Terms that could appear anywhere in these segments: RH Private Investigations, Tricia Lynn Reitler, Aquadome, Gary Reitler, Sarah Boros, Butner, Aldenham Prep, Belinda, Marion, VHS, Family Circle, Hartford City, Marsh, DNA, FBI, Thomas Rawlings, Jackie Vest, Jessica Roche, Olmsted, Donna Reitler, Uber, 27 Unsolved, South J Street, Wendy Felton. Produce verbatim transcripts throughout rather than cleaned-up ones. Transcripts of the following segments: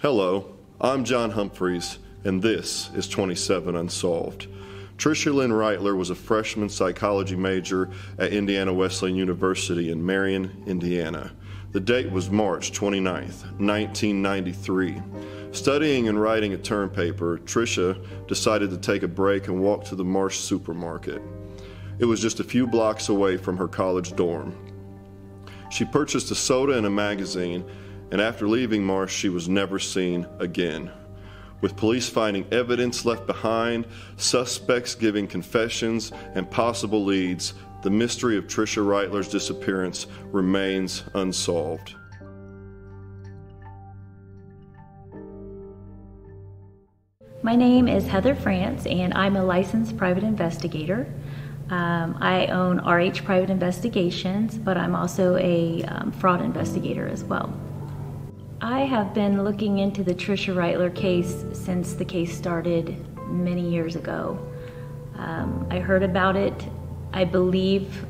Hello, I'm John Humphreys, and this is twenty-seven Unsolved. Tricia Lynn Reitler was a freshman psychology major at Indiana Wesleyan University in Marion, Indiana. The date was March twenty-ninth, nineteen ninety-three. Studying and writing a term paper, Tricia decided to take a break and walk to the Marsh supermarket. It was just a few blocks away from her college dorm. She purchased a soda and a magazine, and after leaving Marsh, she was never seen again. With police finding evidence left behind, suspects giving confessions, and possible leads, the mystery of Tricia Reitler's disappearance remains unsolved. My name is Heather France, and I'm a licensed private investigator. Um, I own R H Private Investigations, but I'm also a um, fraud investigator as well. I have been looking into the Tricia Reitler case since the case started many years ago. Um, I heard about it, I believe,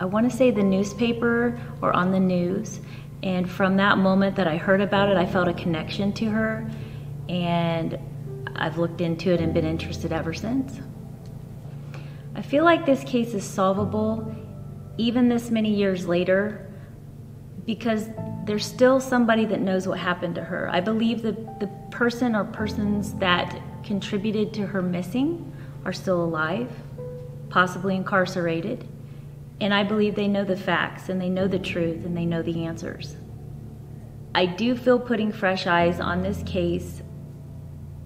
I want to say the newspaper or on the news, and from that moment that I heard about it, I felt a connection to her, and I've looked into it and been interested ever since. I feel like this case is solvable even this many years later because there's still somebody that knows what happened to her. I believe that the person or persons that contributed to her missing are still alive, possibly incarcerated, and I believe they know the facts and they know the truth and they know the answers. I do feel putting fresh eyes on this case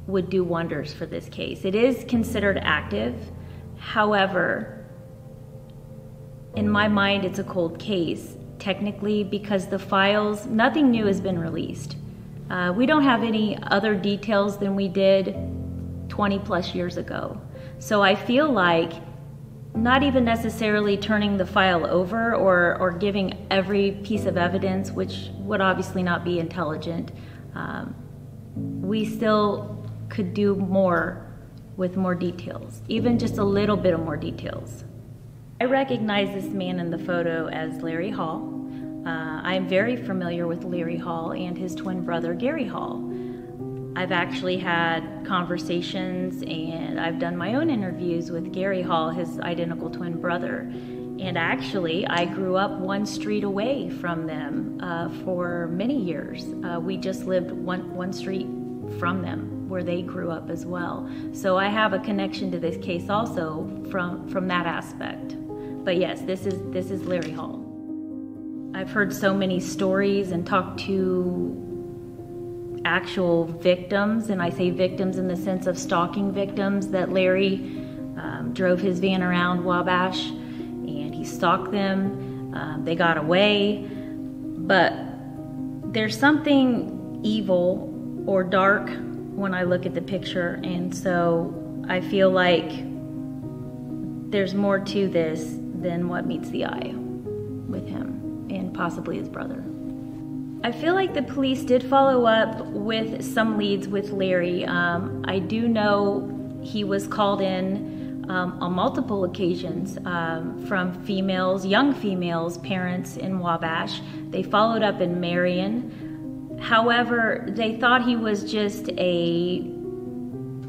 would do wonders for this case. It is considered active. However, in my mind, it's a cold case, technically, because the files, nothing new has been released. Uh, we don't have any other details than we did twenty plus years ago. So I feel like not even necessarily turning the file over or, or giving every piece of evidence, which would obviously not be intelligent, um, we still could do more with more details, even just a little bit of more details. I recognize this man in the photo as Larry Hall. Uh, I'm very familiar with Larry Hall and his twin brother, Gary Hall. I've actually had conversations and I've done my own interviews with Gary Hall, his identical twin brother. And actually, I grew up one street away from them uh, for many years. Uh, we just lived one, one street from them, where they grew up as well. So I have a connection to this case also from, from that aspect. But yes, this is, this is Larry Hall. I've heard so many stories and talked to actual victims, and I say victims in the sense of stalking victims, that Larry um, drove his van around Wabash and he stalked them. Um, they got away, but there's something evil or dark when I look at the picture, and so I feel like there's more to this than what meets the eye with him and possibly his brother. I feel like the police did follow up with some leads with Larry. Um, I do know he was called in um, on multiple occasions um, from females, young females, parents in Wabash. They followed up in Marion. However, they thought he was just a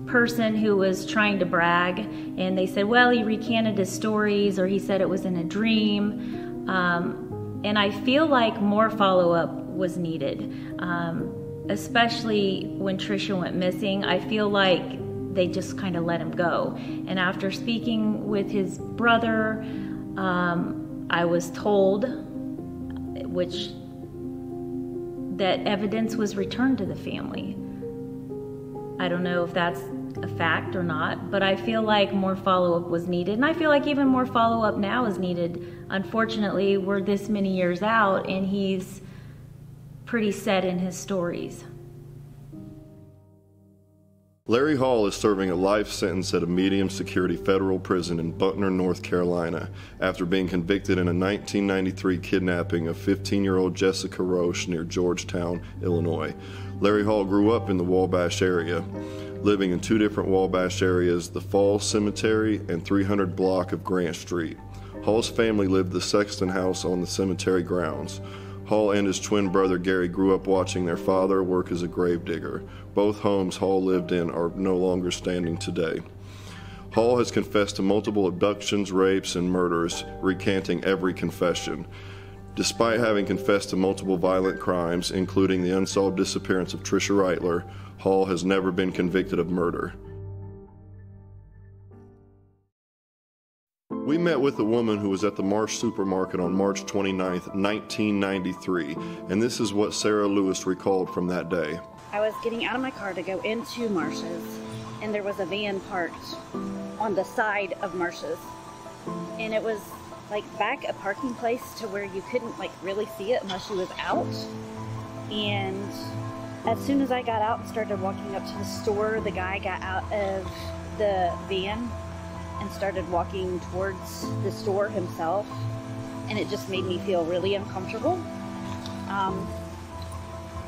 person who was trying to brag, and they said, well, he recanted his stories, or he said it was in a dream. Um, and I feel like more follow-up was needed, um, especially when Tricia went missing. I feel like they just kind of let him go. And after speaking with his brother, um, I was told, which that evidence was returned to the family. I don't know if that's a fact or not, but I feel like more follow-up was needed, and I feel like even more follow-up now is needed. Unfortunately, we're this many years out, and he's pretty set in his stories. Larry Hall is serving a life sentence at a medium-security federal prison in Butner, North Carolina, after being convicted in a nineteen ninety-three kidnapping of fifteen-year-old Jessica Roche near Georgetown, Illinois. Larry Hall grew up in the Wabash area, living in two different Wabash areas, the Falls Cemetery and three hundred block of Grant Street. Hall's family lived the Sexton House on the cemetery grounds. Paul and his twin brother Gary grew up watching their father work as a gravedigger. Both homes Hall lived in are no longer standing today. Hall has confessed to multiple abductions, rapes, and murders, recanting every confession. Despite having confessed to multiple violent crimes, including the unsolved disappearance of Tricia Reitler, Hall has never been convicted of murder. We met with a woman who was at the Marsh supermarket on March twenty-ninth, nineteen ninety-three, and this is what Sarah Lewis recalled from that day. I was getting out of my car to go into Marsh's, and there was a van parked on the side of Marsh's, and it was like back a parking place to where you couldn't like really see it unless you was out. And as soon as I got out and started walking up to the store, the guy got out of the van and started walking towards the store himself, and it just made me feel really uncomfortable. Um,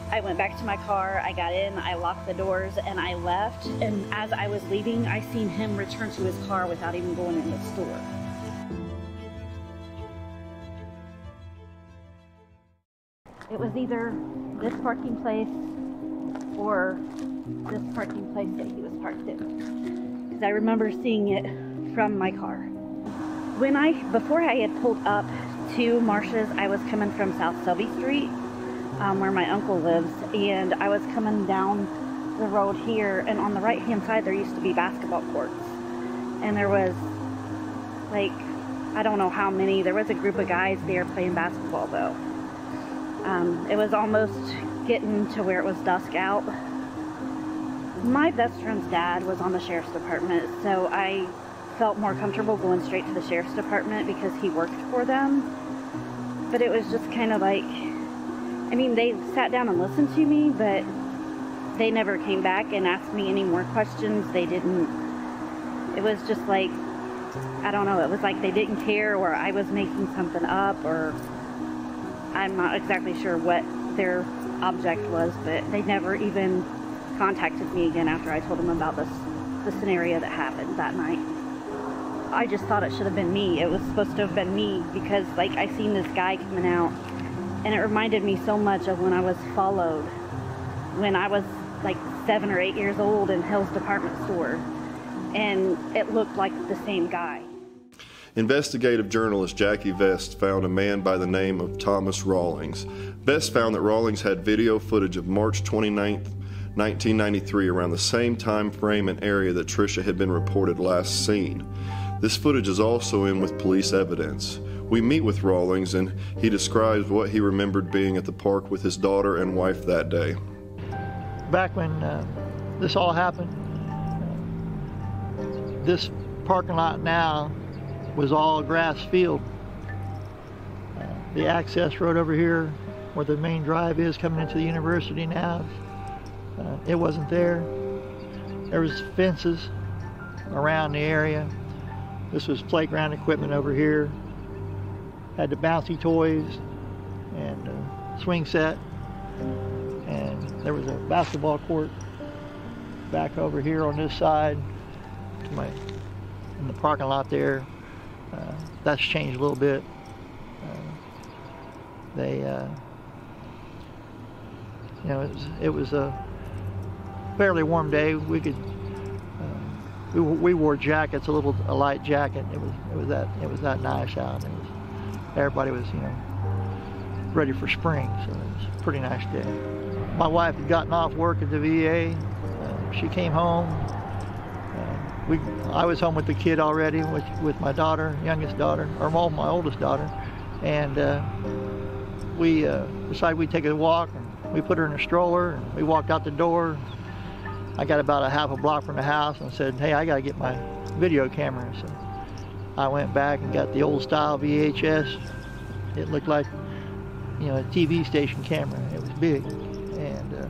I went back to my car, I got in, I locked the doors, and I left. And as I was leaving, I seen him return to his car without even going in the store. It was either this parking place or this parking place that he was parked in, because I remember seeing it from my car. When I, before I had pulled up to Marsh's, I was coming from South Selby Street, Um, where my uncle lives, and I was coming down the road here, and on the right hand side there used to be basketball courts, and there was like I don't know how many there was a group of guys there playing basketball though. Um, it was almost getting to where it was dusk out. My best friend's dad was on the sheriff's department, so I felt more comfortable going straight to the sheriff's department because he worked for them. But it was just kind of like, I mean, they sat down and listened to me, but they never came back and asked me any more questions. They didn't, it was just like, I don't know, it was like they didn't care, or I was making something up, or I'm not exactly sure what their object was, but they never even contacted me again after I told them about this, the scenario that happened that night. I just thought it should have been me. It was supposed to have been me because, like, I seen this guy coming out. And it reminded me so much of when I was followed, when I was like seven or eight years old in Hills department store, and it looked like the same guy. Investigative journalist Jackie Vest found a man by the name of Thomas Rawlings. Vest found that Rawlings had video footage of March twenty-ninth, nineteen ninety-three, around the same time frame and area that Tricia had been reported last seen. This footage is also in with police evidence. We meet with Rawlings, and he describes what he remembered being at the park with his daughter and wife that day. Back when uh, this all happened, this parking lot now was all grass field. The access road over here, where the main drive is coming into the university now, uh, it wasn't there. There was fences around the area. This was playground equipment over here. Had the bouncy toys and a swing set, and there was a basketball court back over here on this side to my, in the parking lot there. Uh, that's changed a little bit. Uh, they, uh, you know, it was, it was a fairly warm day. We could, uh, we, we wore jackets, a little, a light jacket. It was, it was that, it was that nice out. And it was, everybody was, you know, ready for spring, so it was a pretty nice day. My wife had gotten off work at the V A. Uh, she came home. Uh, we, I was home with the kid already, with, with my daughter, youngest daughter, or my, my oldest daughter, and uh, we uh, decided we'd take a walk. And we put her in a stroller, and we walked out the door. I got about a half a block from the house and said, hey, I gotta get my video camera. So I went back and got the old style V H S. It looked like, you know, a T V station camera. It was big. And uh,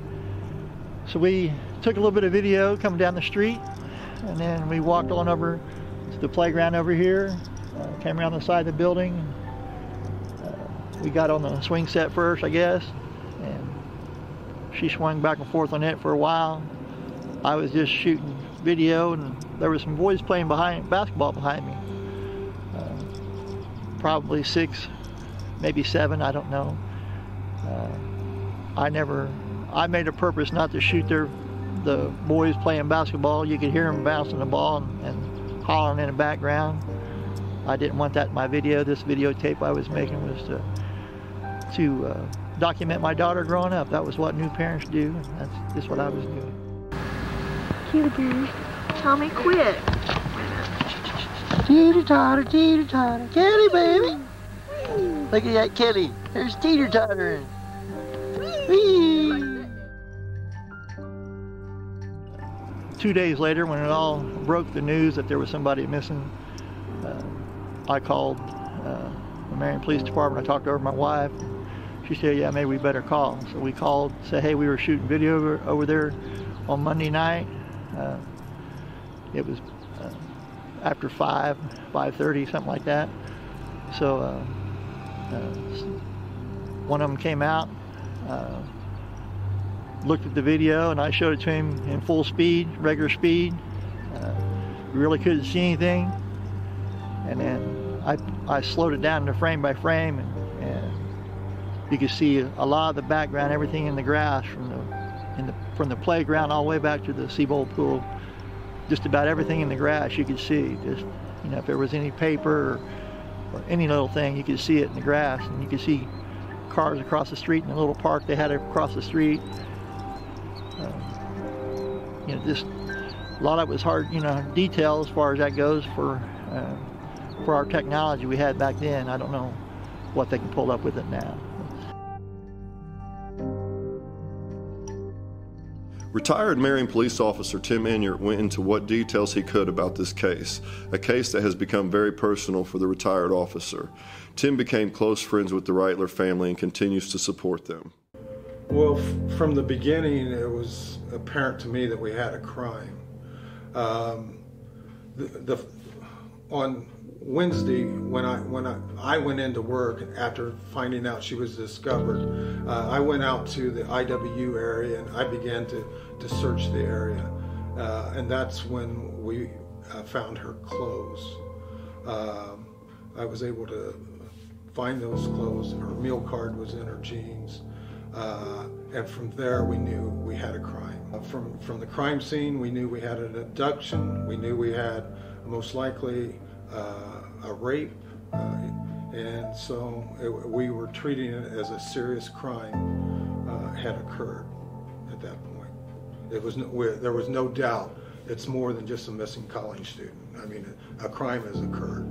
so we took a little bit of video coming down the street, and then we walked on over to the playground over here, uh, came around the side of the building. Uh, we got on the swing set first, I guess, and she swung back and forth on it for a while. I was just shooting video, and there were some boys playing behind basketball behind me. Probably six, maybe seven, I don't know. Uh, I never, I made a purpose not to shoot their, the boys playing basketball. You could hear them bouncing the ball and, and hollering in the background. I didn't want that in my video. This videotape I was making was to, to uh, document my daughter growing up. That was what new parents do. That's just what I was doing. Cutie, Tommy, quit. Teeter totter, teeter totter, kitty baby. Look at that kitty. There's teeter tottering. Two days later, when it all broke the news that there was somebody missing, uh, I called uh, the Marion Police Department. I talked over my wife. She said, "Yeah, maybe we better call." So we called, said, "Hey, we were shooting video over, over there on Monday night. Uh, it was uh, after five, five thirty, something like that." So uh, uh, one of them came out, uh, looked at the video, and I showed it to him in full speed, regular speed. Uh, we really couldn't see anything. And then I, I slowed it down to frame by frame, and, and you could see a lot of the background, everything in the grass from the, in the, from the playground all the way back to the Seabowl pool. Just about everything in the grass you could see. Just, you know, if there was any paper or, or any little thing, you could see it in the grass, and you could see cars across the street in the little park they had across the street. Um, you know, just a lot of it was hard, you know, detail as far as that goes for uh, for our technology we had back then. I don't know what they can pull up with it now. Retired Marion Police Officer Tim Enyart went into what details he could about this case, a case that has become very personal for the retired officer. Tim became close friends with the Reitler family and continues to support them. Well, from the beginning, it was apparent to me that we had a crime. Um, the, the, on Wednesday, when I when I, I went into work after finding out she was discovered, uh, I went out to the I W area and I began to, to search the area, uh, and that's when we uh, found her clothes. Um, I was able to find those clothes. Her meal card was in her jeans, uh, and from there we knew we had a crime. Uh, from from the crime scene, we knew we had an abduction. We knew we had most likely. Uh, a rape, uh, and so it, we were treating it as a serious crime uh, had occurred at that point. It was no, we, there was no doubt it's more than just a missing college student. I mean, a, a crime has occurred.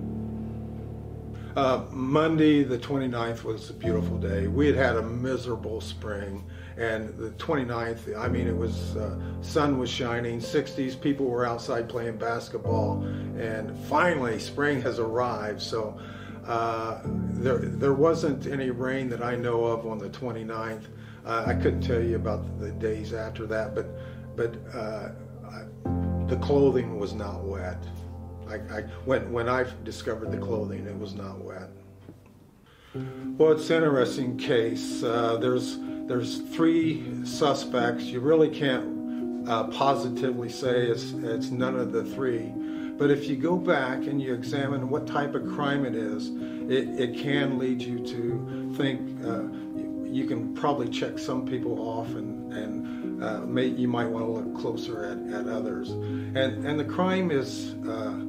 Uh, Monday the twenty-ninth was a beautiful day. We had had a miserable spring, and the twenty-ninth, I mean, it was, uh, sun was shining, sixties, people were outside playing basketball, and finally spring has arrived. So uh, there, there wasn't any rain that I know of on the twenty-ninth. Uh, I couldn't tell you about the days after that, but, but uh, I, the clothing was not wet. I, I, when, when I discovered the clothing, it was not wet. Well, it's an interesting case. Uh, there's, there's three suspects. You really can't uh, positively say it's, it's none of the three. But if you go back and you examine what type of crime it is, it, it can lead you to think uh, you, you can probably check some people off, and, and uh, may, you might want to look closer at, at others. And, and the crime is uh,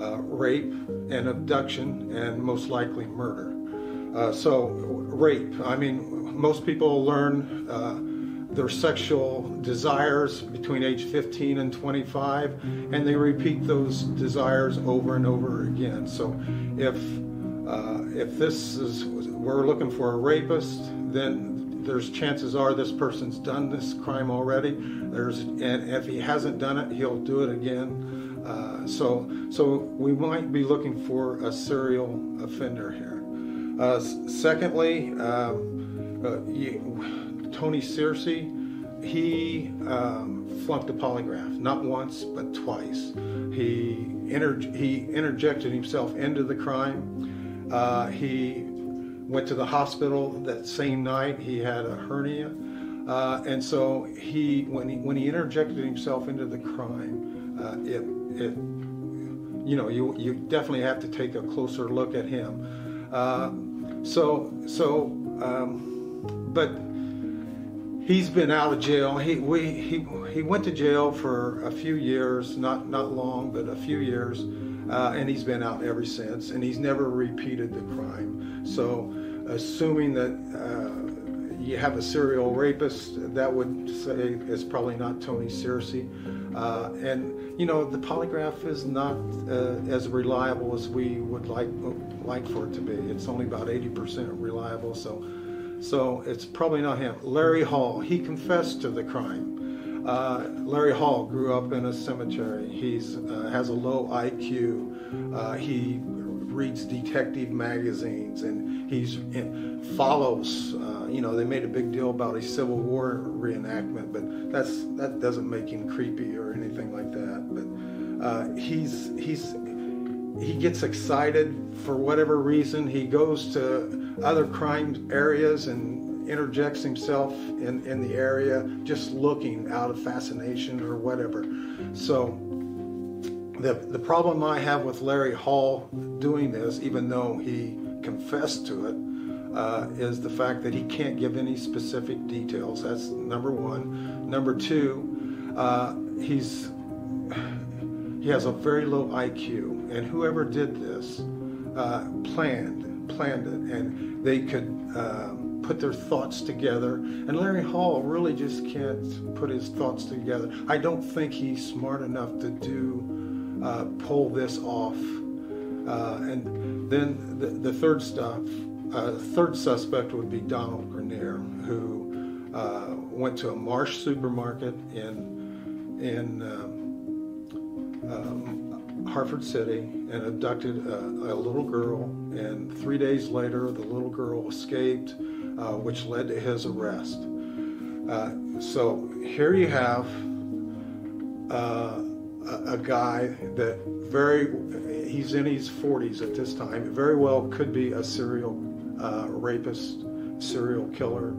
Uh, rape and abduction, and most likely murder. Uh, so rape, I mean, most people learn uh, their sexual desires between age fifteen and twenty-five, and they repeat those desires over and over again. So if uh, if this is, we're looking for a rapist, then there's chances are this person's done this crime already. There's, and if he hasn't done it, he'll do it again. Uh, so, so we might be looking for a serial offender here. Uh, secondly, um, uh, you, Tony Searcy, he um, flunked a polygraph, not once but twice. He inter- he interjected himself into the crime. Uh, he went to the hospital that same night. He had a hernia, uh, and so he when he when he interjected himself into the crime, uh, it. It, you know, you you definitely have to take a closer look at him. Uh, so so um, but he's been out of jail. He we he he went to jail for a few years, not not long, but a few years, uh, and he's been out ever since. And he's never repeated the crime. So, assuming that uh, you have a serial rapist, that would say it's probably not Tony Searcy. Uh, and you know, the polygraph is not uh, as reliable as we would like like for it to be. It's only about eighty percent reliable. So. So it's probably not him. Larry Hall, he confessed to the crime. Uh, Larry Hall grew up in a cemetery. He's uh, has a low I Q. Uh, he reads detective magazines, and he's and follows. Uh, you know, they made a big deal about a Civil War reenactment, but that's that doesn't make him creepy or anything like that. But uh, he's he's he gets excited for whatever reason. He goes to other crime areas and interjects himself in, in the area, just looking out of fascination or whatever. So the, the problem I have with Larry Hall doing this, even though he confessed to it, uh, is the fact that he can't give any specific details. That's number one. Number two, uh, he's he has a very low I Q, and whoever did this uh, planned planned it, and they could uh, put their thoughts together. And Larry Hall really just can't put his thoughts together. I don't think he's smart enough to do uh, pull this off. Uh, and then the, the third stuff, uh, third suspect would be Donald Grenier, who uh, went to a Marsh supermarket in in um, um, Hartford City and abducted a, a little girl, and three days later the little girl escaped, uh, which led to his arrest. Uh, so here you have uh, a, a guy that very, he's in his forties at this time, very well could be a serial uh, rapist, serial killer,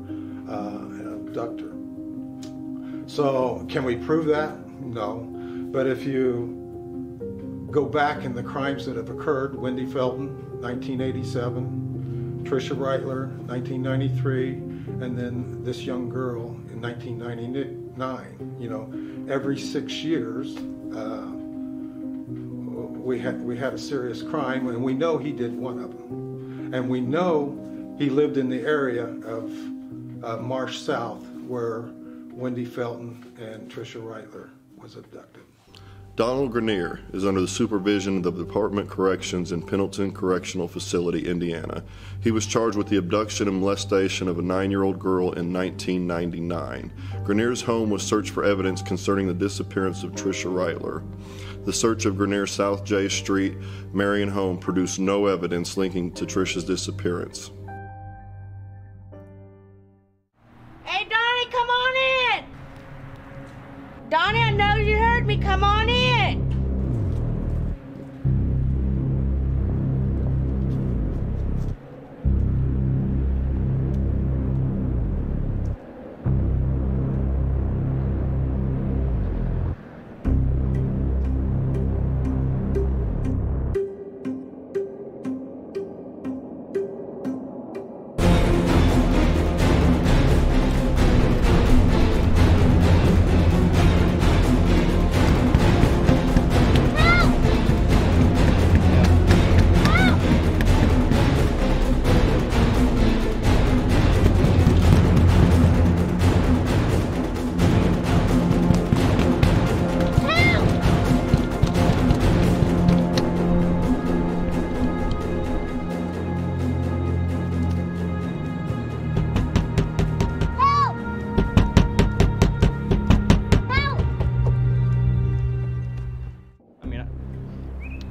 uh, an abductor. So can we prove that? No, but if you go back in the crimes that have occurred, Wendy Felton, nineteen eighty-seven, Tricia Reitler, nineteen ninety-three, and then this young girl in nineteen ninety-nine. You know, every six years uh, we had we had a serious crime, and we know he did one of them, and we know he lived in the area of uh, Marsh South, where Wendy Felton and Tricia Reitler was abducted. Donald Grenier is under the supervision of the Department of Corrections in Pendleton Correctional Facility, Indiana. He was charged with the abduction and molestation of a nine-year-old girl in nineteen ninety-nine. Grenier's home was searched for evidence concerning the disappearance of Tricia Reitler. The search of Grenier's South J Street, Marion home produced no evidence linking to Tricia's disappearance. Hey, Donnie, come on in! Donnie, I know you heard me. Come on in.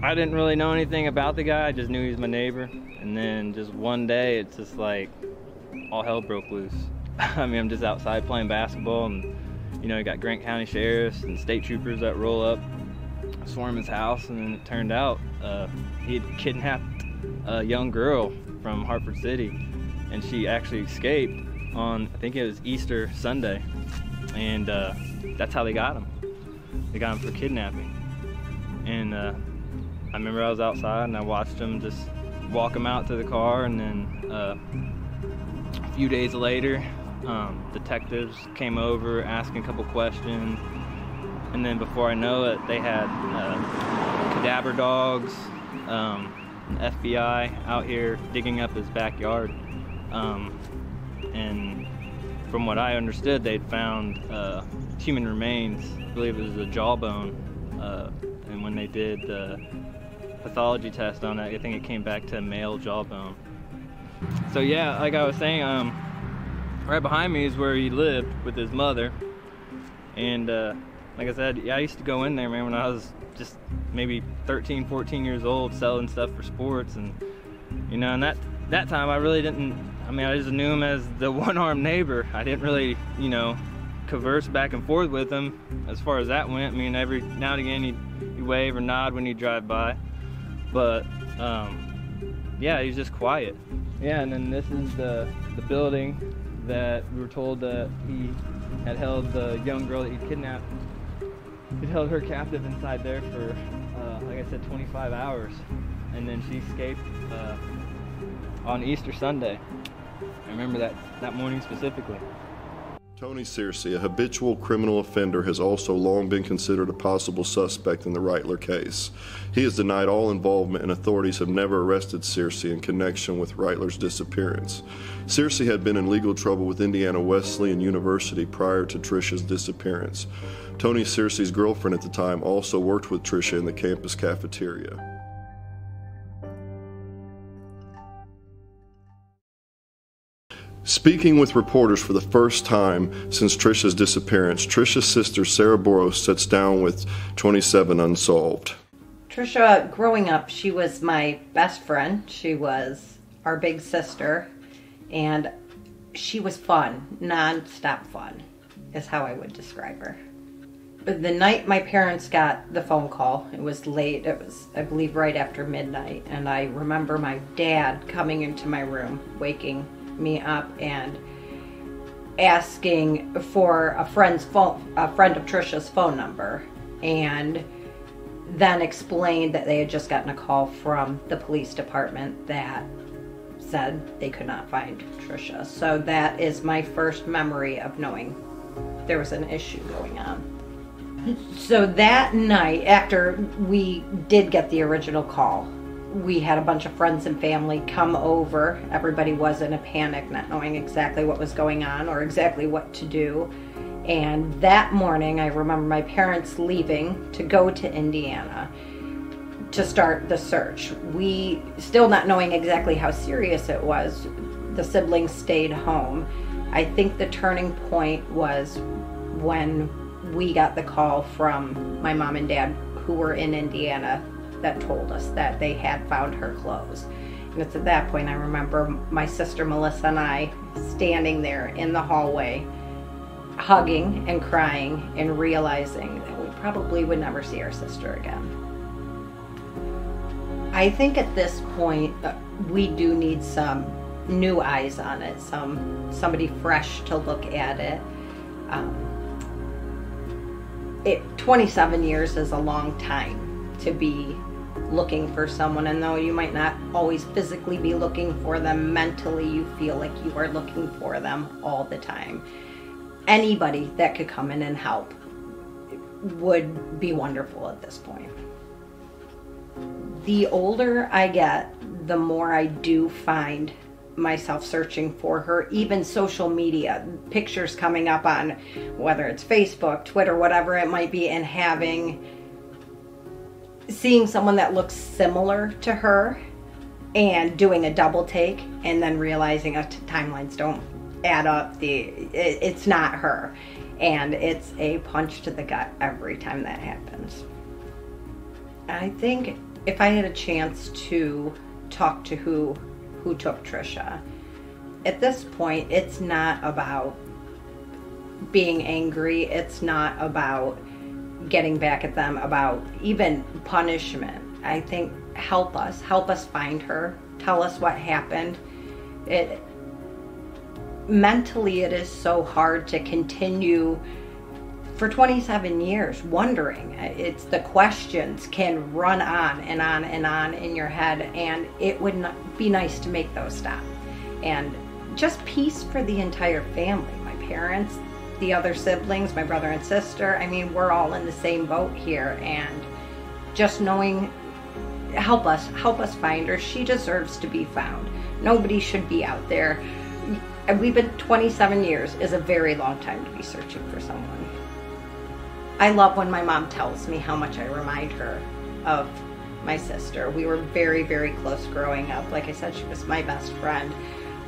I didn't really know anything about the guy. I just knew he was my neighbor. And then just one day, it's just like all hell broke loose. I mean, I'm just outside playing basketball, and you know, you got Grant County sheriffs and state troopers that roll up, swarm his house, and then it turned out uh, he had kidnapped a young girl from Hartford City, and she actually escaped on, I think it was Easter Sunday, and uh, that's how they got him. They got him for kidnapping, and. Uh, I remember I was outside and I watched him just walk him out to the car, and then uh, a few days later, um, detectives came over asking a couple questions, and then before I know it, they had uh, cadaver dogs, um, F B I out here digging up his backyard, um, and from what I understood, they'd found uh, human remains. I believe it was a jawbone, uh, and when they did the pathology test on that, I think it came back to a male jawbone. So yeah, like I was saying, um, right behind me is where he lived with his mother, and uh, like I said, yeah, I used to go in there, man, when I was just maybe thirteen, fourteen years old, selling stuff for sports, and you know, and that that time I really didn't, I mean, I just knew him as the one-armed neighbor. I didn't really, you know, converse back and forth with him as far as that went. I mean, every now and again he'd, he'd wave or nod when he'd drive by, but um, yeah, he was just quiet. Yeah, and then this is the, the building that we were told that he had held the young girl that he kidnapped. He held her captive inside there for, uh, like I said, twenty-five hours. And then she escaped uh, on Easter Sunday. I remember that, that morning specifically. Tony Searcy, a habitual criminal offender, has also long been considered a possible suspect in the Reitler case. He has denied all involvement, and authorities have never arrested Searcy in connection with Reitler's disappearance. Searcy had been in legal trouble with Indiana Wesleyan University prior to Tricia's disappearance. Tony Searcy's girlfriend at the time also worked with Tricia in the campus cafeteria. Speaking with reporters for the first time since Tricia's disappearance, Tricia's sister Sarah Boros sits down with twenty-seven Unsolved. Tricia, growing up, she was my best friend. She was our big sister, and she was fun, non-stop fun, is how I would describe her. But the night my parents got the phone call, it was late, it was, I believe, right after midnight, and I remember my dad coming into my room, waking me up and asking for a friend's phone, a friend of Tricia's phone number, and then explained that they had just gotten a call from the police department that said they could not find Tricia. So that is my first memory of knowing there was an issue going on. So that night, after we did get the original call, we had a bunch of friends and family come over. Everybody was in a panic, not knowing exactly what was going on or exactly what to do. And that morning, I remember my parents leaving to go to Indiana to start the search. We, still not knowing exactly how serious it was, the siblings stayed home. I think the turning point was when we got the call from my mom and dad, who were in Indiana, that told us that they had found her clothes. And it's at that point I remember my sister Melissa and I standing there in the hallway, hugging and crying and realizing that we probably would never see our sister again. I think at this point we do need some new eyes on it, some somebody fresh to look at it. Um, it twenty-seven years is a long time to be looking for someone, and though you might not always physically be looking for them, mentally you feel like you are looking for them all the time. Anybody that could come in and help would be wonderful at this point. The older I get, the more I do find myself searching for her, even social media, pictures coming up on whether it's Facebook, Twitter, whatever it might be, and having seeing someone that looks similar to her and doing a double take and then realizing our timelines don't add up, the it, it's not her, and it's a punch to the gut every time that happens. I think if I had a chance to talk to who who took Tricia at this point, it's not about being angry, it's not about getting back at them about even punishment. I think help us, help us find her, tell us what happened. It mentally, it is so hard to continue for twenty-seven years wondering. It's the questions can run on and on and on in your head, and it would be nice to make those stop. And just peace for the entire family. My parents, the other siblings, my brother and sister. I mean, we're all in the same boat here, and just knowing, help us, help us find her. She deserves to be found. Nobody should be out there. We've been twenty-seven years is a very long time to be searching for someone. I love when my mom tells me how much I remind her of my sister. We were very, very close growing up. Like I said, she was my best friend.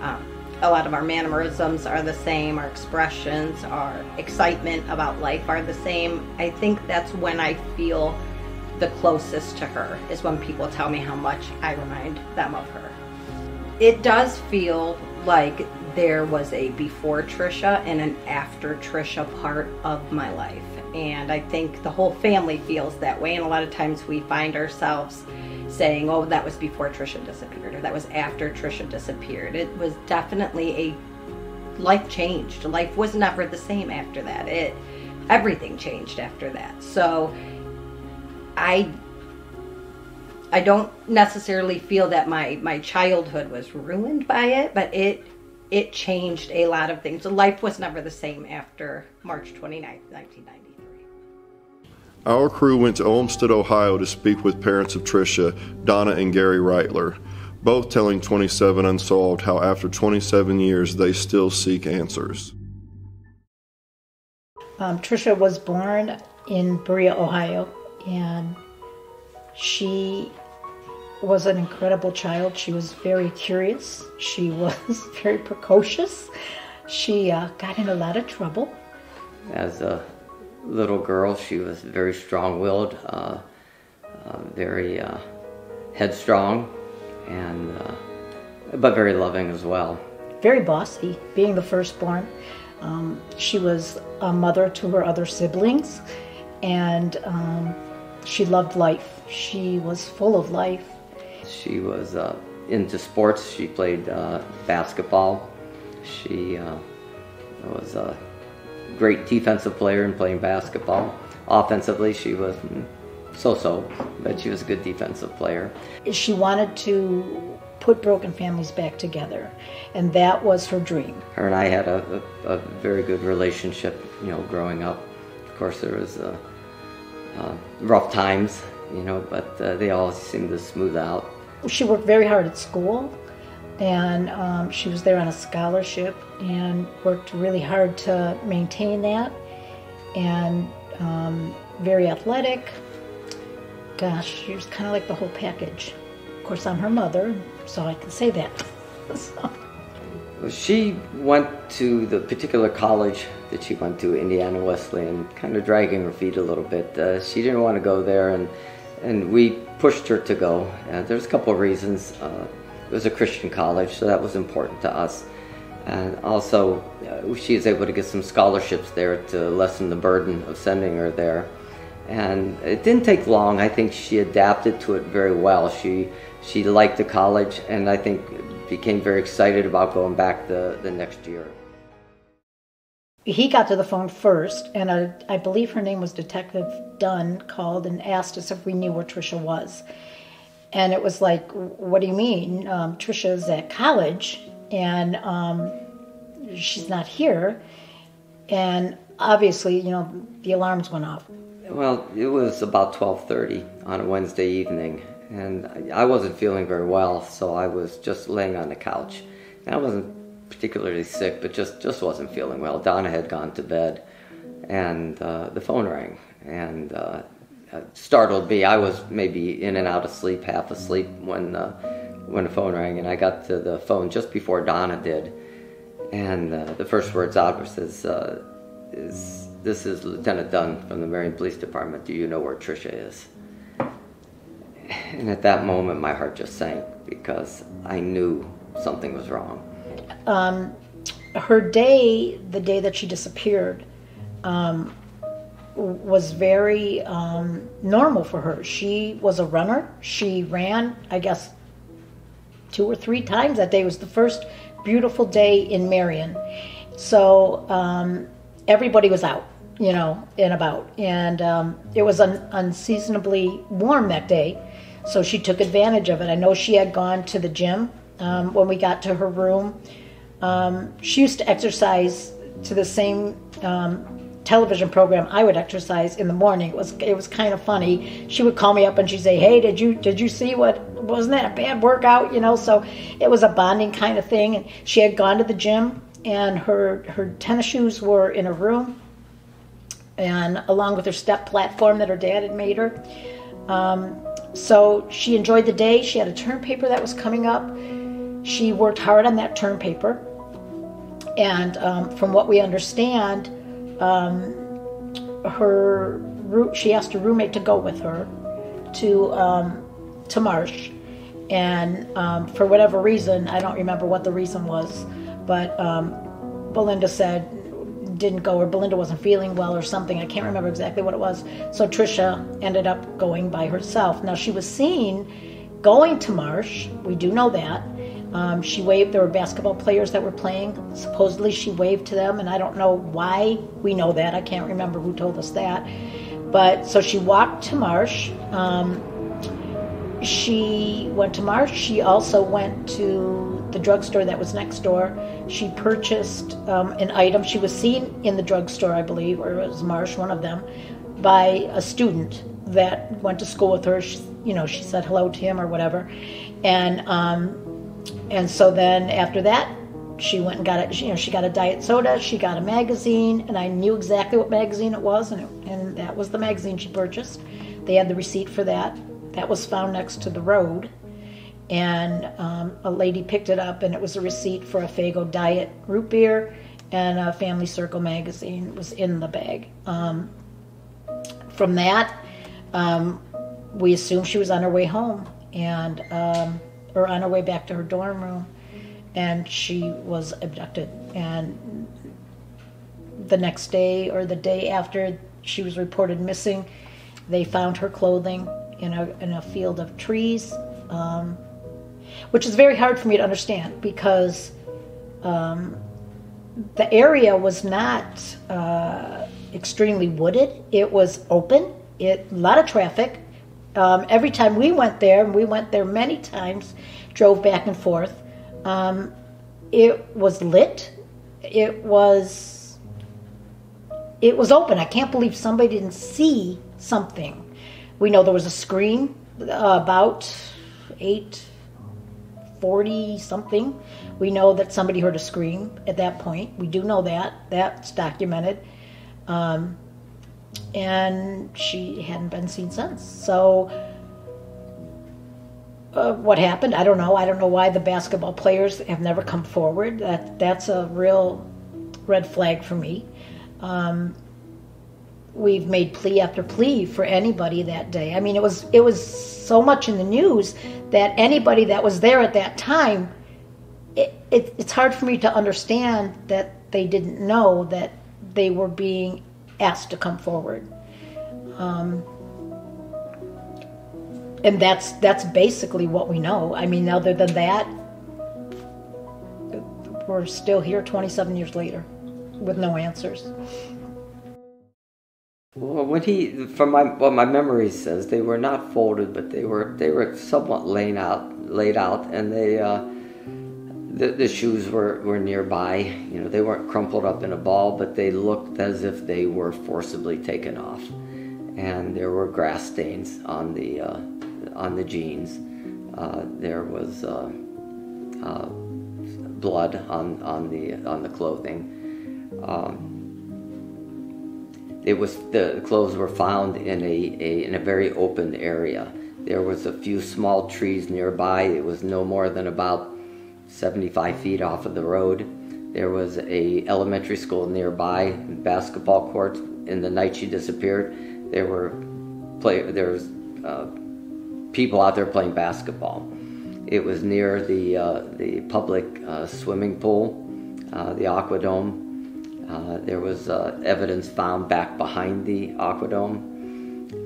Um, a lot of our mannerisms are the same, our expressions, our excitement about life are the same. I think that's when I feel the closest to her, is when people tell me how much I remind them of her. It does feel like there was a before Tricia and an after Tricia part of my life. And I think the whole family feels that way. And a lot of times we find ourselves saying, oh, that was before Tricia disappeared, or that was after Tricia disappeared. It was definitely a life changed. Life was never the same after that. It, everything changed after that. So I, I don't necessarily feel that my, my childhood was ruined by it, but it, it changed a lot of things. Life was never the same after March twenty-ninth, nineteen ninety-three. Our crew went to Olmsted, Ohio to speak with parents of Tricia, Donna and Gary Reitler, both telling twenty-seven Unsolved how after twenty-seven years they still seek answers. Um, Tricia was born in Berea, Ohio, and she was an incredible child. She was very curious. She was very precocious. She uh, got in a lot of trouble. As a little girl, she was very strong-willed, uh, uh, very uh, headstrong, and uh, but very loving as well. Very bossy, being the firstborn. Um, she was a mother to her other siblings, and um, she loved life. She was full of life. She was uh, into sports. She played uh, basketball. She uh, was a great defensive player in playing basketball. Offensively, she was so-so, but she was a good defensive player. She wanted to put broken families back together, and that was her dream. Her and I had a, a, a very good relationship, you know, growing up. Of course, there was uh, uh, rough times, you know, but uh, they all seemed to smooth out. She worked very hard at school, and um, she was there on a scholarship and worked really hard to maintain that, and um, very athletic. Gosh, she was kind of like the whole package. Of course, I'm her mother, so I can say that. So. She went to the particular college that she went to, Indiana Wesleyan, kind of dragging her feet a little bit. Uh, she didn't want to go there, and and we pushed her to go. Uh, there's a couple of reasons. Uh, it was a Christian college, so that was important to us. And also, uh, she was able to get some scholarships there to lessen the burden of sending her there. And it didn't take long. I think she adapted to it very well. She, she liked the college, and I think became very excited about going back the, the next year. He got to the phone first, and I, I believe her name was Detective Dunn, called and asked us if we knew where Tricia was. And it was like, what do you mean? Um, Tricia's at college, and um, she's not here. And obviously, you know, the alarms went off. Well, it was about twelve thirty on a Wednesday evening, and I wasn't feeling very well, so I was just laying on the couch. And I wasn't particularly sick, but just, just wasn't feeling well. Donna had gone to bed, and uh, the phone rang, and uh, startled me. I was maybe in and out of sleep, half asleep, when, uh, when the phone rang, and I got to the phone just before Donna did. And uh, the first words out were, says, uh, is, this is Lieutenant Dunn from the Marion Police Department. Do you know where Tricia is? And at that moment, my heart just sank, because I knew something was wrong. Um, her day, the day that she disappeared, um, was very um, normal for her. She was a runner. She ran, I guess, two or three times that day. It was the first beautiful day in Marion. So um, everybody was out, you know, and about. And um, it was un unseasonably warm that day, so she took advantage of it. I know she had gone to the gym um, when we got to her room. Um, she used to exercise to the same um, television program I would exercise in the morning. It was it was kind of funny. She would call me up and she'd say, "Hey, did you did you see what wasn't that a bad workout?" You know, so it was a bonding kind of thing. And she had gone to the gym, and her her tennis shoes were in her room, and along with her step platform that her dad had made her. Um, so she enjoyed the day. She had a term paper that was coming up. She worked hard on that term paper. And um, from what we understand, um, her she asked her roommate to go with her to um, to Marsh. And um, for whatever reason, I don't remember what the reason was, but um, Belinda said didn't go, or Belinda wasn't feeling well or something. I can't remember exactly what it was. So Tricia ended up going by herself. Now, she was seen going to Marsh. We do know that. Um, she waved. There were basketball players that were playing. Supposedly she waved to them, and I don't know why we know that. I can't remember who told us that. But so she walked to Marsh. Um, she went to Marsh. She also went to the drugstore that was next door. She purchased um, an item. She was seen in the drugstore, I believe, or it was Marsh, one of them, by a student that went to school with her. She, you know, she said hello to him or whatever, and. Um, And so then after that, she went and got a, you know, she got a diet soda, she got a magazine, and I knew exactly what magazine it was, and, it, and that was the magazine she purchased. They had the receipt for that. That was found next to the road, and um, a lady picked it up, and it was a receipt for a Fago diet root beer and a Family Circle magazine was in the bag. Um, from that, um, we assumed she was on her way home, and... Um, or on her way back to her dorm room, and she was abducted. And the next day or the day after she was reported missing, they found her clothing in a, in a field of trees, um, which is very hard for me to understand because um, the area was not uh, extremely wooded. It was open, it, a lot of traffic. Um, every time we went there, and we went there many times, drove back and forth, um, it was lit, it was, it was open. I can't believe somebody didn't see something. We know there was a screen uh, about eight forty something. We know that somebody heard a scream at that point. We do know that. That's documented. Um, and she hadn't been seen since. So uh, what happened? I don't know. I don't know why the basketball players have never come forward. That That's a real red flag for me. Um, we've made plea after plea for anybody that day. I mean, it was, it was so much in the news that anybody that was there at that time, it, it, it's hard for me to understand that they didn't know that they were being asked to come forward, um, and that's that's basically what we know. I mean, other than that, we're still here twenty-seven years later with no answers. Well, what he, from my well, my memory says they were not folded, but they were they were somewhat laid out, laid out, and they uh, the, the shoes were, were nearby. You know, they weren't crumpled up in a ball, but they looked as if they were forcibly taken off. And there were grass stains on the uh, on the jeans. Uh, there was uh, uh, blood on, on the on the clothing. Um, it was the clothes were found in a, a in a very open area. There was a few small trees nearby. It was no more than about seventy-five feet off of the road. There was a elementary school nearby, basketball courts. In the night she disappeared, there were play, there was uh, people out there playing basketball. It was near the uh, the public uh, swimming pool, uh, the Aquadome. Uh, there was uh, evidence found back behind the Aquadome.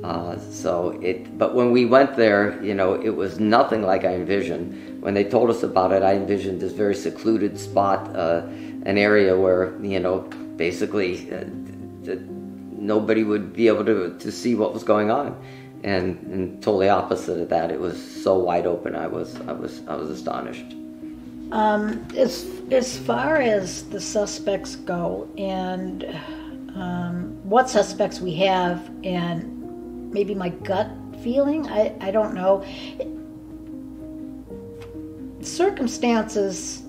Uh, so it, but when we went there, you know, it was nothing like I envisioned. When they told us about it, I envisioned this very secluded spot, uh, an area where, you know, basically uh, th nobody would be able to, to see what was going on. And, and totally opposite of that, it was so wide open. I was, I was, I was astonished. Um, as, as far as the suspects go, and um, what suspects we have, and maybe my gut feeling, I, I don't know. It, circumstances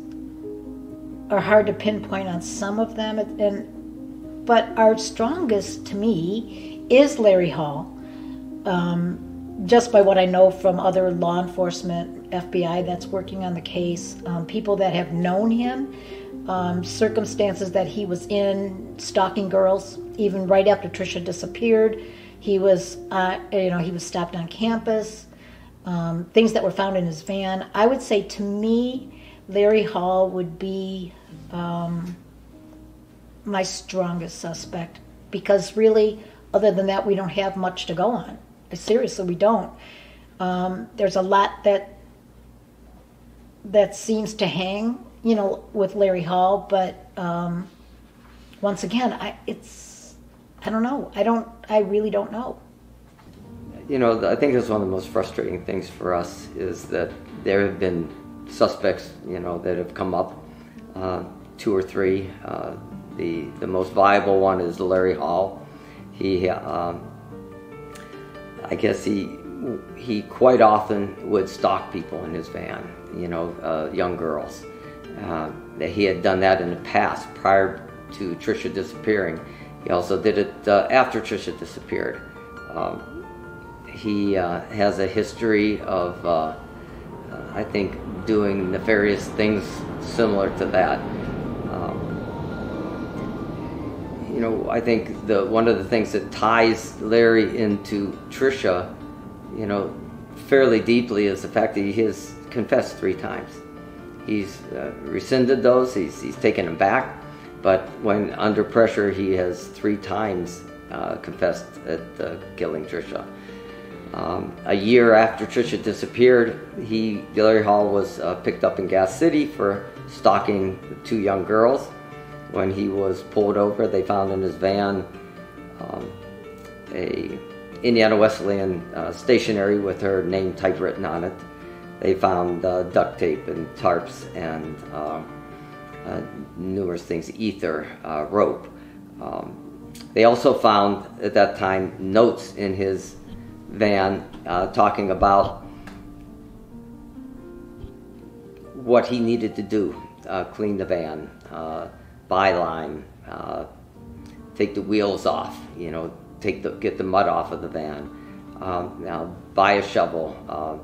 are hard to pinpoint on some of them, and but our strongest, to me, is Larry Hall. Um, just by what I know from other law enforcement, F B I that's working on the case, um, people that have known him, um, circumstances that he was in, stalking girls, even right after Tricia disappeared, he was, uh, you know, he was stopped on campus, um, things that were found in his van. I would say, to me, Larry Hall would be um, my strongest suspect, because really, other than that, we don't have much to go on. Seriously, we don't. Um, there's a lot that that seems to hang, you know, with Larry Hall. But um, once again, I it's I don't know. I don't. I really don't know. You know, I think that's one of the most frustrating things for us is that there have been suspects, you know, that have come up, uh, two or three. Uh, the the most viable one is Larry Hall. He. Um, I guess he he quite often would stalk people in his van, you know, uh, young girls. Uh, he had done that in the past, prior to Tricia disappearing. He also did it uh, after Tricia disappeared. Um, he uh, has a history of, uh, I think, doing nefarious things similar to that. You know, I think the one of the things that ties Larry into Tricia, you know, fairly deeply is the fact that he has confessed three times. He's uh, rescinded those, he's, he's taken them back, but when under pressure he has three times uh, confessed at uh, killing Tricia. Um, a year after Tricia disappeared, he, Larry Hall was uh, picked up in Gas City for stalking two young girls. When he was pulled over, they found in his van um, a Indiana Wesleyan uh, stationery with her name typewritten on it. They found uh, duct tape and tarps and uh, uh, numerous things, ether, uh, rope. Um, they also found at that time notes in his van uh, talking about what he needed to do, uh, clean the van, uh, byline, uh, take the wheels off, you know, take the, get the mud off of the van, um, now buy a shovel, uh,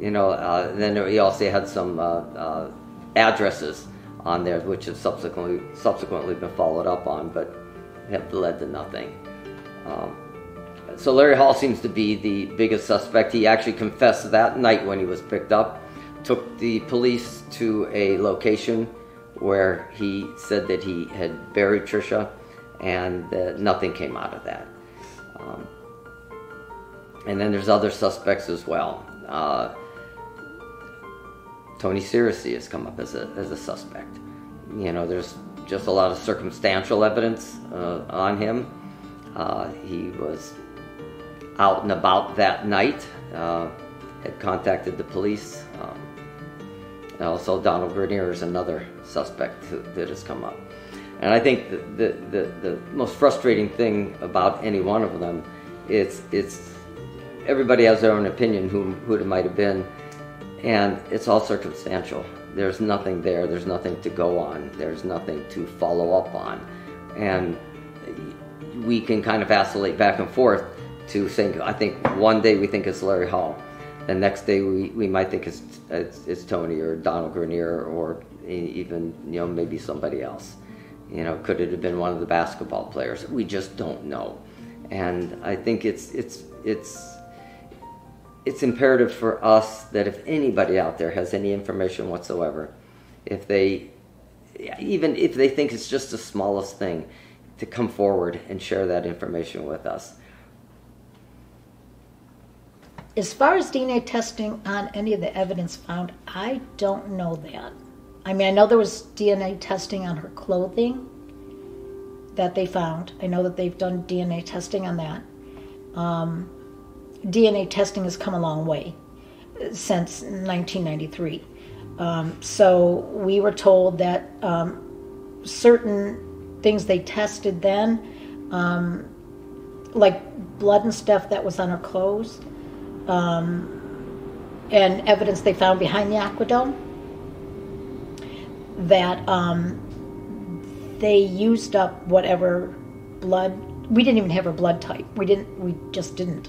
you know, uh, then he also had some uh, uh, addresses on there, which have subsequently, subsequently been followed up on, but have led to nothing. Um, so Larry Hall seems to be the biggest suspect. He actually confessed that night when he was picked up, took the police to a location where he said that he had buried Tricia, and that nothing came out of that. Um, and then there's other suspects as well. Uh, Tony Searcy has come up as a, as a suspect. You know, there's just a lot of circumstantial evidence uh, on him. Uh, he was out and about that night, uh, had contacted the police. Um, And also Donald Grenier is another suspect who, that has come up. And I think the, the, the, the most frustrating thing about any one of them, it's, it's everybody has their own opinion who, who it might have been, and it's all circumstantial. There's nothing there, there's nothing to go on, there's nothing to follow up on. And we can kind of oscillate back and forth to think, I think one day we think it's Larry Hall. The next day we, we might think it's, it's, it's Tony or Donald Grenier or even, you know, maybe somebody else. You know, could it have been one of the basketball players? We just don't know. And I think it's, it's, it's, it's imperative for us that if anybody out there has any information whatsoever, if they, even if they think it's just the smallest thing, to come forward and share that information with us. As far as D N A testing on any of the evidence found, I don't know that. I mean, I know there was D N A testing on her clothing that they found. I know that they've done D N A testing on that. Um, D N A testing has come a long way since nineteen ninety-three. Um, so we were told that um, certain things they tested then, um, like blood and stuff that was on her clothes, um, and evidence they found behind the Aquadome, that um, they used up whatever blood. We didn't even have her blood type. We didn't. We just didn't.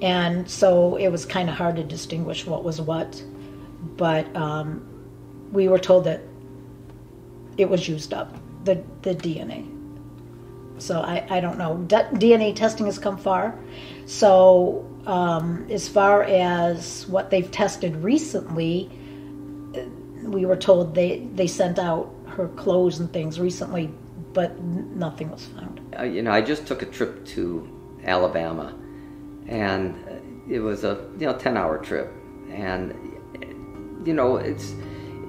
And so it was kind of hard to distinguish what was what. But um, we were told that it was used up, the the D N A. So I, I don't know. D N A testing has come far. So um, as far as what they've tested recently, we were told they, they sent out her clothes and things recently, but nothing was found. Uh, you know, I just took a trip to Alabama, and it was a you know ten-hour trip, and you know it's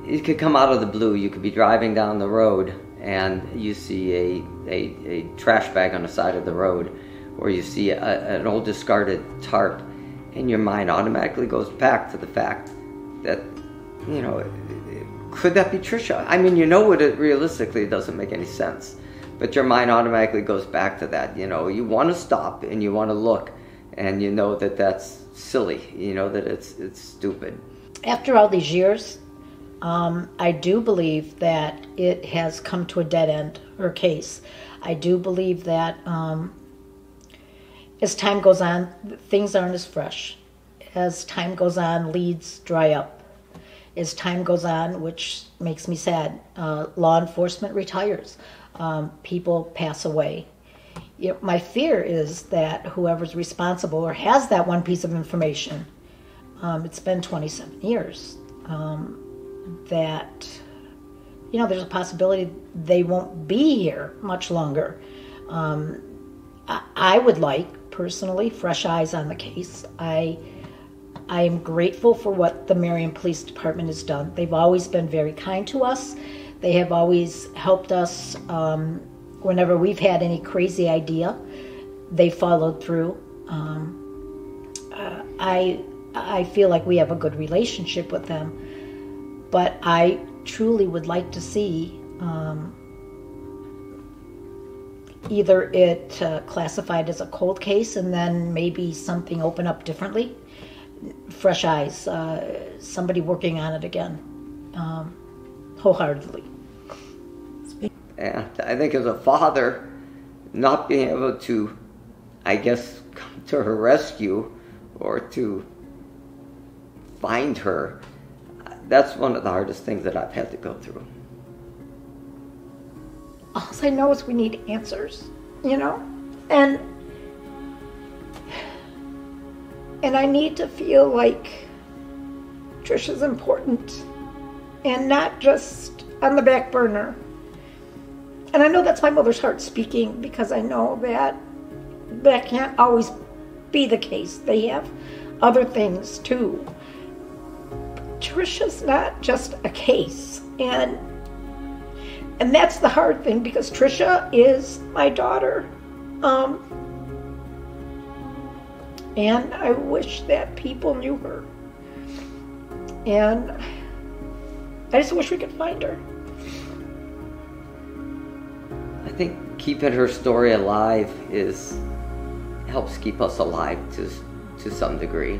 it could come out of the blue. You could be driving down the road and you see a a, a trash bag on the side of the road, or you see a, an old discarded tarp, and your mind automatically goes back to the fact that you know. Could that be Tricia? I mean, you know it realistically doesn't make any sense, but your mind automatically goes back to that. You know, you want to stop and you want to look, and you know that that's silly. You know that it's it's stupid. After all these years, um, I do believe that it has come to a dead end, her case. I do believe that um, as time goes on, things aren't as fresh. As time goes on, leads dry up. As time goes on, which makes me sad, uh, law enforcement retires. Um, people pass away. You know, my fear is that whoever's responsible or has that one piece of information, um, it's been twenty-seven years, um, that, you know, there's a possibility they won't be here much longer. Um, I, I would like, personally, fresh eyes on the case. I. I am grateful for what the Marion Police Department has done. They've always been very kind to us. They have always helped us um, whenever we've had any crazy idea. They followed through. Um, uh, I I feel like we have a good relationship with them, but I truly would like to see um, either it uh, classified as a cold case and then maybe something open up differently. Fresh eyes, uh, somebody working on it again, um, wholeheartedly. And I think as a father, not being able to, I guess, come to her rescue or to find her, that's one of the hardest things that I've had to go through. All I know is we need answers, you know? And And I need to feel like Tricia's important and not just on the back burner. And I know that's my mother's heart speaking, because I know that that can't always be the case. They have other things too. Tricia's not just a case. And, and that's the hard thing, because Tricia is my daughter. Um, And I wish that people knew her. And I just wish we could find her. I think keeping her story alive is helps keep us alive to to some degree.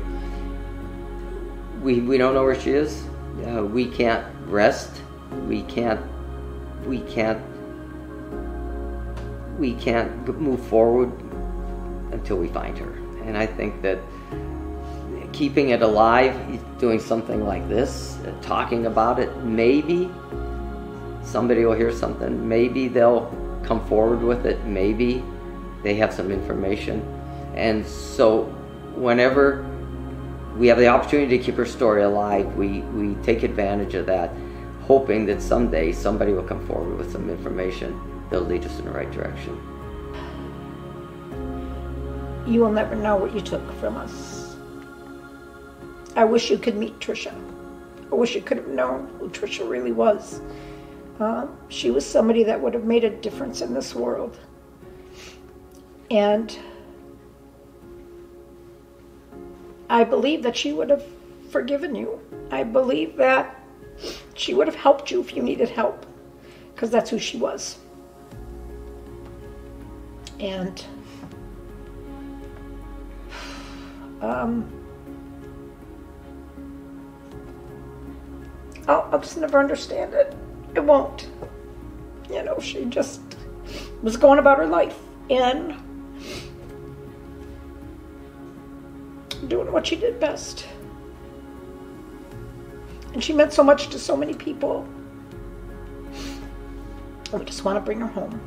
We we don't know where she is. Uh, we can't rest. We can't we can't we can't move forward until we find her. And I think that keeping it alive, doing something like this, talking about it, maybe somebody will hear something. Maybe they'll come forward with it. Maybe they have some information. And so whenever we have the opportunity to keep her story alive, we, we take advantage of that, hoping that someday somebody will come forward with some information that'll lead us in the right direction. You will never know what you took from us. I wish you could meet Tricia. I wish you could have known who Tricia really was. Uh, she was somebody that would have made a difference in this world. And I believe that she would have forgiven you. I believe that She would have helped you if you needed help, because that's who she was. And um, I'll, I'll just never understand it. It won't. You know, she just was going about her life and doing what she did best. And she meant so much to so many people. And we just want to bring her home.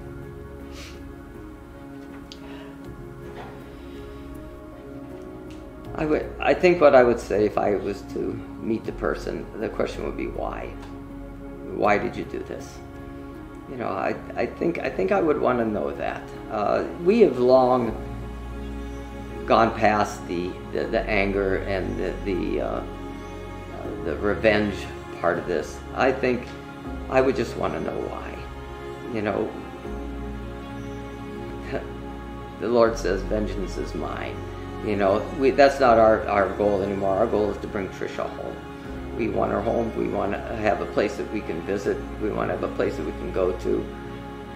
I would, I think what I would say if I was to meet the person, the question would be why? Why did you do this? You know, I, I think, I think I would want to know that. Uh, we have long gone past the, the, the anger and the, the uh, the revenge part of this. I think I would just want to know why. You know, the Lord says, vengeance is mine. You know, we, that's not our, our goal anymore. Our goal is to bring Tricia home. We want her home. We want to have a place that we can visit. We want to have a place that we can go to.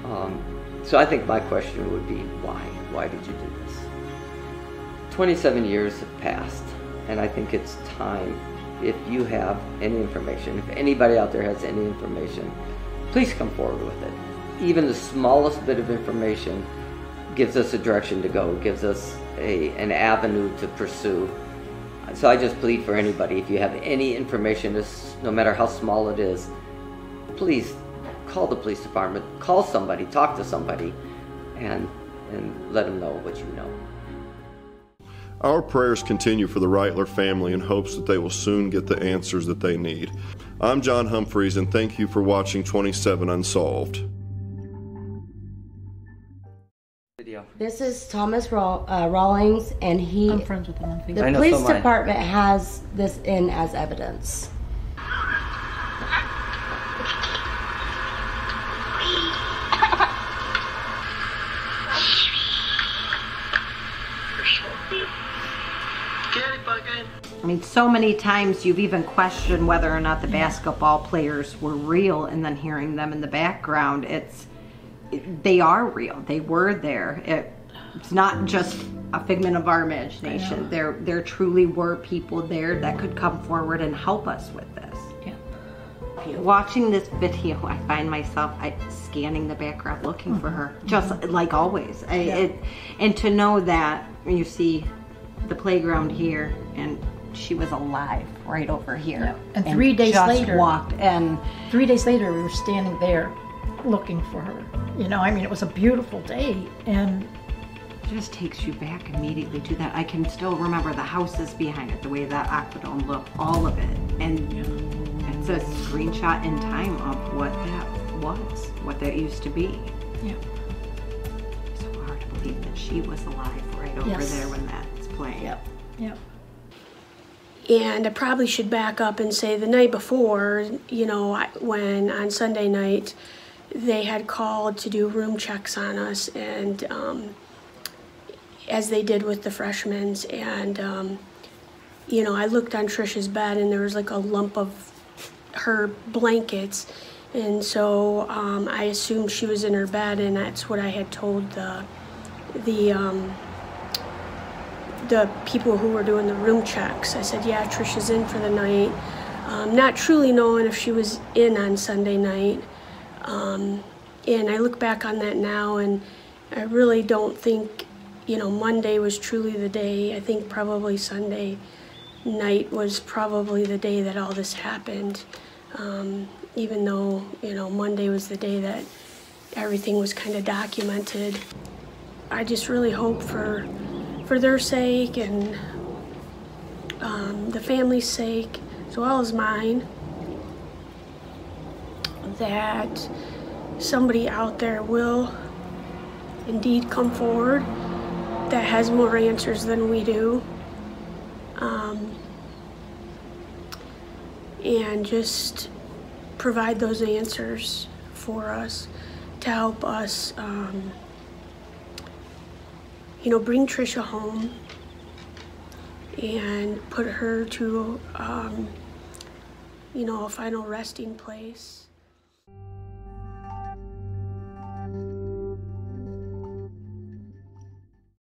Um, so I think my question would be, why? Why did you do this? twenty-seven years have passed, and I think it's time. If you have any information, if anybody out there has any information, please come forward with it. Even the smallest bit of information gives us a direction to go, gives us a, an avenue to pursue. So I just plead for anybody, if you have any information, no matter how small it is, please call the police department, call somebody, talk to somebody, and, and let them know what you know. Our prayers continue for the Reitler family in hopes that they will soon get the answers that they need. I'm John Humphreys, and thank you for watching twenty-seven Unsolved. This is Thomas Raw, uh, Rawlings, and he... I'm friends with him on Facebook. The police department has this in as evidence. I mean, so many times you've even questioned whether or not the basketball players were real, and then hearing them in the background, it's, it, they are real. They were there. It, it's not just a figment of our imagination. There, there truly were people there that could come forward and help us with this. Yep. Watching this video, I find myself I, scanning the background, looking mm-hmm. for her, just mm-hmm. like always. I, yeah. it, and to know that when you see the playground here and she was alive right over here. Yeah. And, and three days just later, walked and three days later, we were standing there looking for her. You know, I mean, it was a beautiful day, and it just takes you back immediately to that. I can still remember the houses behind it, the way that Aquadome looked, all of it, and yeah. it's a screenshot in time of what that was, what that used to be. Yeah. It's so hard to believe that she was alive right over yes. there when that's playing. Yep. Yep. And I probably should back up and say the night before, you know, when on Sunday night, they had called to do room checks on us, and um, as they did with the freshmen, and, um, you know, I looked on Tricia's bed and there was like a lump of her blankets. And so um, I assumed she was in her bed, and that's what I had told the, the, um, the people who were doing the room checks. I said, yeah, Tricia's in for the night. Um, not truly knowing if she was in on Sunday night. Um, and I look back on that now, and I really don't think, you know, Monday was truly the day. I think probably Sunday night was probably the day that all this happened. Um, even though, you know, Monday was the day that everything was kind of documented. I just really hope for for their sake and um, the family's sake, as well as mine, that somebody out there will indeed come forward that has more answers than we do. Um, and just provide those answers for us to help us um, you know, bring Tricia home and put her to, um, you know, a final resting place.